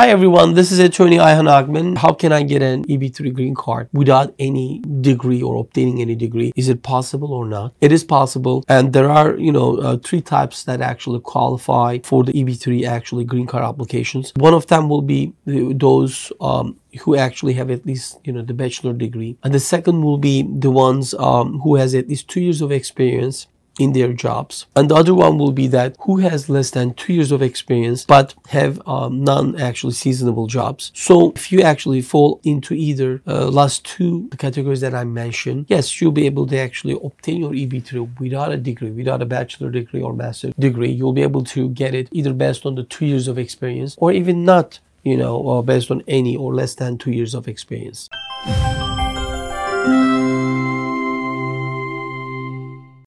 Hi everyone, this is attorney Ayhan Ogmen. How can I get an EB3 green card without any degree or obtaining any degree? Is it possible or not? It is possible, and there are three types that actually qualify for the EB3 actually green card applications. One of them will be those who actually have at least the bachelor degree, and the second will be the ones who has at least 2 years of experience in their jobs, and the other one will be that who has less than 2 years of experience but have non actually seasonable jobs. So if you actually fall into either last two categories that I mentioned, yes, you'll be able to actually obtain your EB3 without a degree, without a bachelor degree or master's degree. You'll be able to get it either based on the 2 years of experience or even not, based on any or less than 2 years of experience.